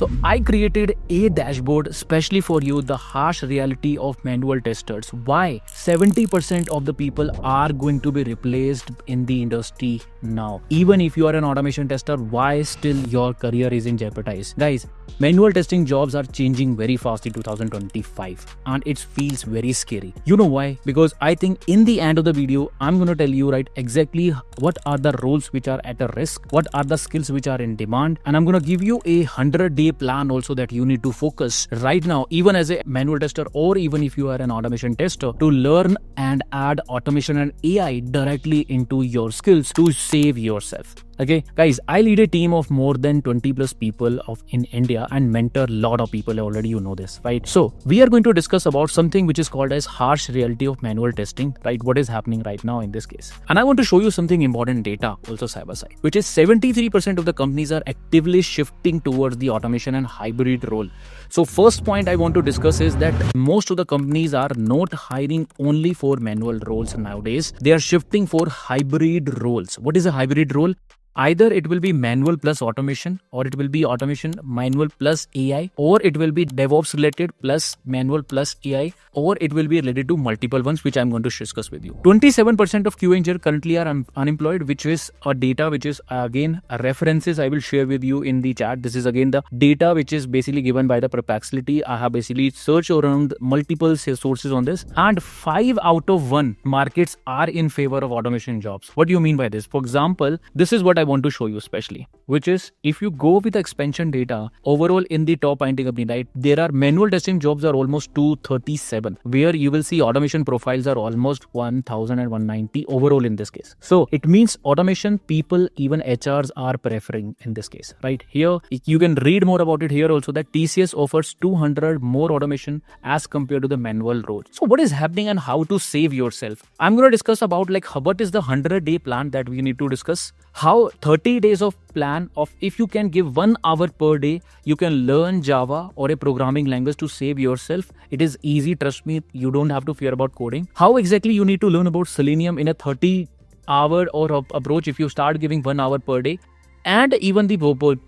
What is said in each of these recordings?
So I created a dashboard especially for you, the harsh reality of manual testers. Why? 70% of the people are going to be replaced in the industry now. Even if you are an automation tester, why still your career is in jeopardy? Guys, manual testing jobs are changing very fast in 2025 and it feels very scary. You know why? Because I think in the end of the video, I'm going to tell you right exactly what are the roles which are at a risk, what are the skills which are in demand, and I'm going to give you a 100-day plan also that you need to focus right now, even as a manual tester or even if you are an automation tester, to learn and add automation and AI directly into your skills to save yourself. Okay, guys, I lead a team of more than 20+ people in India and mentor a lot of people. Already you know this, right? So we are going to discuss about something which is called as harsh reality of manual testing, right? What is happening right now in this case. And I want to show you something important data also side by side, which is 73% of the companies are actively shifting towards the automation and hybrid role. So first point I want to discuss is that most of the companies are not hiring only for manual roles nowadays. They are shifting for hybrid roles. What is a hybrid role? Either it will be manual plus automation, or it will be automation manual plus AI, or it will be DevOps related plus manual plus AI, or it will be related to multiple ones, which I'm going to discuss with you. 27% of QA engineers currently are unemployed, which is a data which is again references I will share with you in the chat. This is again the data which is basically given by the Perplexity. I have basically searched around multiple sources on this, and 5 out of 1 markets are in favor of automation jobs. What do you mean by this? For example, this is what I want to show you especially, which is if you go with the expansion data overall in the top 90 company, right, there are manual testing jobs are almost 237, where you will see automation profiles are almost 1,190 overall in this case. So it means automation people, even HRs are preferring in this case, right? Here you can read more about it here also that TCS offers 200 more automation as compared to the manual road. So what is happening and how to save yourself? I'm going to discuss about like what is the 100-day plan that we need to discuss, how 30 days of plan of if you can give 1 hour per day, you can learn Java or a programming language to save yourself. It is easy. Trust me, you don't have to fear about coding. How exactly you need to learn about Selenium in a 30-hour or approach if you start giving 1 hour per day, and even the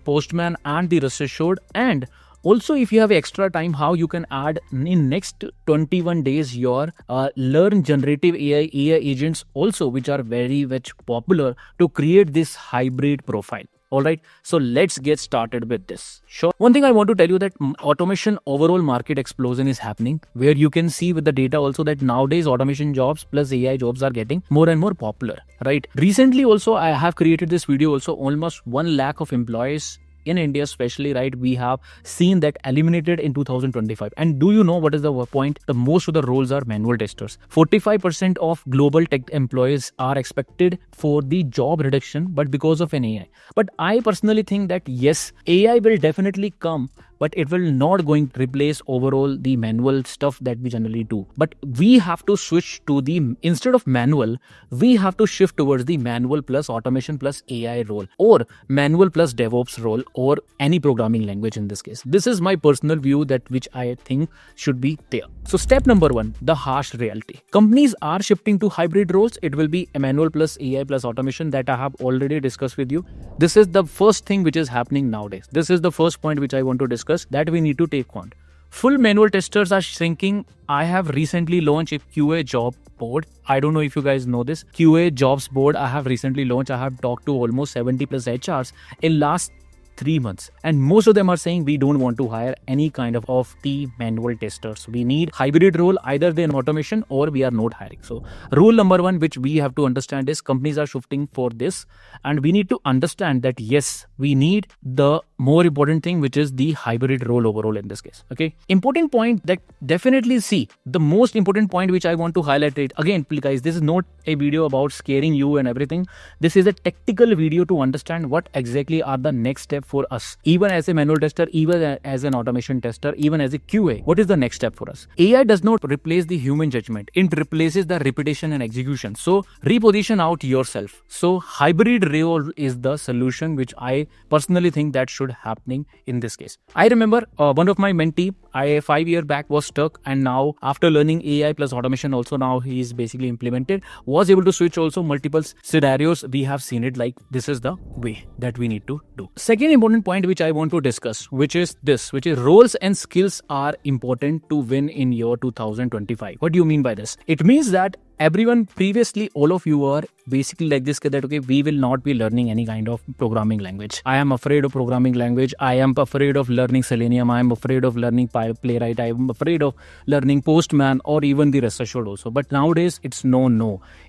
Postman and the Rest Assured, and also, if you have extra time, how you can add in next 21 days your learn generative AI agents also, which are very much popular to create this hybrid profile. All right, so let's get started with this. Sure. One thing I want to tell you that automation overall market explosion is happening, where you can see with the data also that nowadays automation jobs plus AI jobs are getting more and more popular, right? Recently also, I have created this video also, almost 1 lakh of employees in India especially, right, we have seen that eliminated in 2025. And do you know what is the point? The most of the roles are manual testers. 45% of global tech employees are expected for the job reduction, but because of an AI. But I personally think that yes, AI will definitely come, but it will not going to replace overall the manual stuff that we generally do. But we have to switch to the, instead of manual, we have to shift towards the manual plus automation plus AI role, or manual plus DevOps role, or any programming language in this case. This is my personal view that which I think should be there. So step number one, the harsh reality. Companies are shifting to hybrid roles. It will be manual plus AI plus automation that I have already discussed with you. This is the first thing which is happening nowadays. This is the first point which I want to discuss that we need to take on. Full manual testers are shrinking. I have recently launched a QA job board. I don't know if you guys know this. QA jobs board I have recently launched. I have talked to almost 70+ HRs in last 3 months, and most of them are saying we don't want to hire any kind of the manual testers. We need hybrid role, either they're in automation or we are not hiring. So rule number one which we have to understand is companies are shifting for this, and we need to understand that yes, we need the more important thing which is the hybrid role overall in this case. Okay, important point that definitely see the most important point which I want to highlight it again, please guys, this is not a video about scaring you and everything. This is a tactical video to understand what exactly are the next steps for us, even as a manual tester, even as an automation tester, even as a QA. What is the next step for us? AI does not replace the human judgment. It replaces the repetition and execution. So reposition out yourself. So hybrid role is the solution which I personally think that should happening in this case. I remember one of my mentee, I 5 years back was stuck, and now after learning AI plus automation also, now he is basically implemented, was able to switch also multiple scenarios. We have seen it like this is the way that we need to do. Second important point which I want to discuss, which is this, which is roles and skills are important to win in year 2025. What do you mean by this? It means that everyone previously, all of you were basically like this, that okay, we will not be learning any kind of programming language. I am afraid of programming language. I am afraid of learning Selenium. I am afraid of learning Playwright. I am afraid of learning Postman or even the Rest Assured also. But nowadays, it's no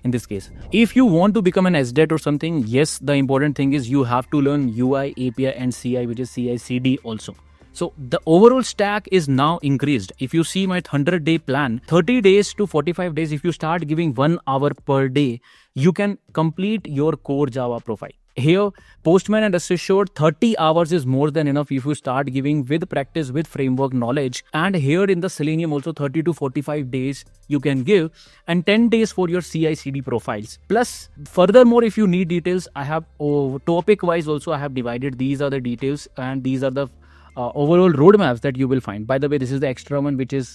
in this case. If you want to become an SDET or something, yes, the important thing is you have to learn UI, API and CI, which is CI/CD also. So the overall stack is now increased. If you see my 100-day plan, 30 days to 45 days, if you start giving 1 hour per day, you can complete your core Java profile. Here, Postman and Rest Assured, 30 hours is more than enough if you start giving with practice, with framework knowledge. And here in the Selenium also 30 to 45 days you can give and 10 days for your CI/CD profiles. Plus, furthermore, if you need details, I have topic wise also I have divided. These are the details and these are the overall roadmaps that you will find. By the way, this is the extra one which is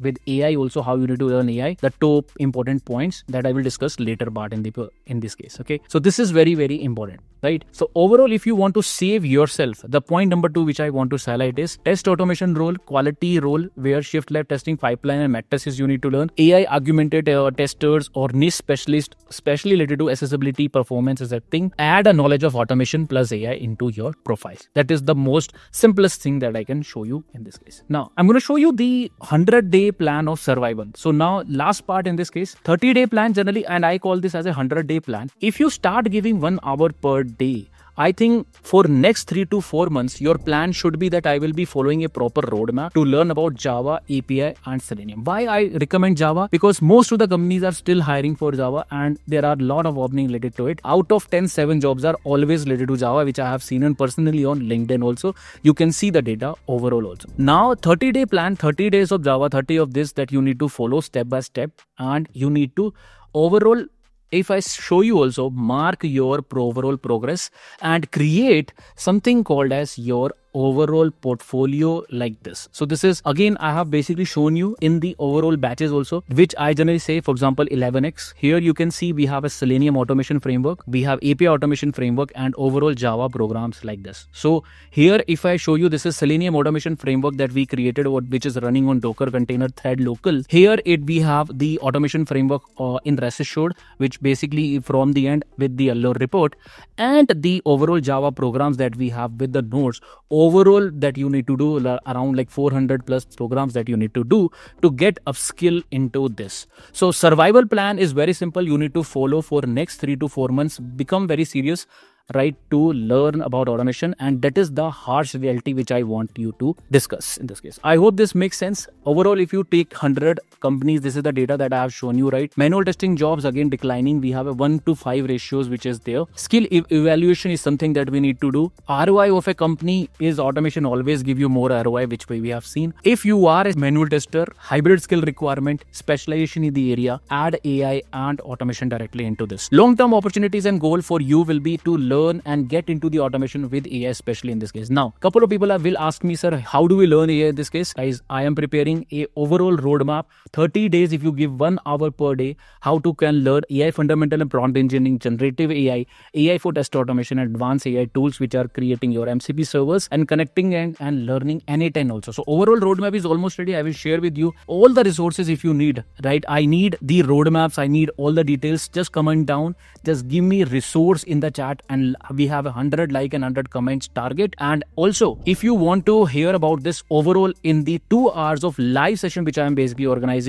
with AI also, how you need to learn AI, the top important points that I will discuss later part in this case. Okay, so this is very, very important, right? So overall, if you want to save yourself, the point number 2 which I want to highlight is test automation role, quality role, where shift left testing, pipeline and matrices you need to learn, AI augmented testers or niche specialists, especially related to accessibility, performance is a thing. Add a knowledge of automation plus AI into your profiles. That is the most simplest thing that I can show you in this case. Now I'm going to show you the 100-day plan of survival. So now last part in this case, 30-day plan generally, and I call this as a 100-day plan. If you start giving 1 hour per day, I think for next 3 to 4 months, your plan should be that I will be following a proper roadmap to learn about Java, API and Selenium. Why I recommend Java? Because most of the companies are still hiring for Java and there are a lot of openings related to it. Out of 10, 7 jobs are always related to Java, which I have seen and personally on LinkedIn also. You can see the data overall also. Now 30-day plan, 30 days of Java, 30 of this that you need to follow step by step, and you need to overall, if I show you also, mark your overall progress and create something called as your overall portfolio like this. So this is again, I have basically shown you in the overall batches also, which I generally say, for example, 11x. Here you can see we have a Selenium automation framework, we have API automation framework and overall Java programs like this. So here, if I show you, this is Selenium automation framework that we created, which is running on Docker container thread local. Here we have the automation framework in Rest Assured, which basically from the end with the Allure report, and the overall Java programs that we have with the nodes. Overall that you need to do around like 400 plus programs that you need to do to get upskill into this. So survival plan is very simple. You need to follow for next 3 to 4 months, become very serious, right, to learn about automation. And that is the harsh reality which I want you to discuss in this case. I hope this makes sense. Overall, if you take 100 companies, this is the data that I have shown you, right? Manual testing jobs again declining. We have a 1 to 5 ratios which is there. Skill evaluation is something that we need to do. ROI of a company is automation always give you more ROI, which we have seen. If you are a manual tester, hybrid skill requirement, specialization in the area, add AI and automation directly into this. Long-term opportunities and goal for you will be to learn and get into the automation with AI, especially in this case. Now, couple of people will ask me, sir, how do we learn AI in this case? Guys, I am preparing a overall roadmap. 30 days, if you give 1 hour per day, how to can learn AI fundamental and prompt engineering, generative AI, AI for test automation, advanced AI tools, which are creating your MCP servers and connecting and learning anytime also. So overall roadmap is almost ready. I will share with you all the resources if you need, right? I need the roadmaps. I need all the details. Just comment down. Just give me resource in the chat. And we have 100 like and 100 comments target. And also, if you want to hear about this overall in the 2 hours of live session, which I am basically organizing,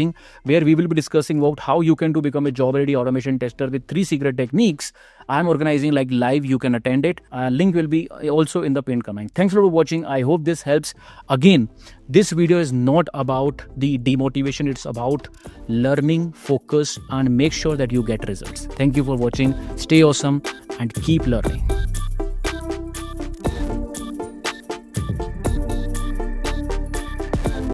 where we will be discussing about how you can become a job ready automation tester with 3 secret techniques. I am organizing like live, you can attend it. Link will be also in the pinned comment. Thanks for watching. I hope this helps. Again, this video is not about the demotivation. It's about learning, focus, and make sure that you get results. Thank you for watching. Stay awesome and keep learning.